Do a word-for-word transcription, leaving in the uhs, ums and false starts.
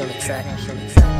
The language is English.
on the track.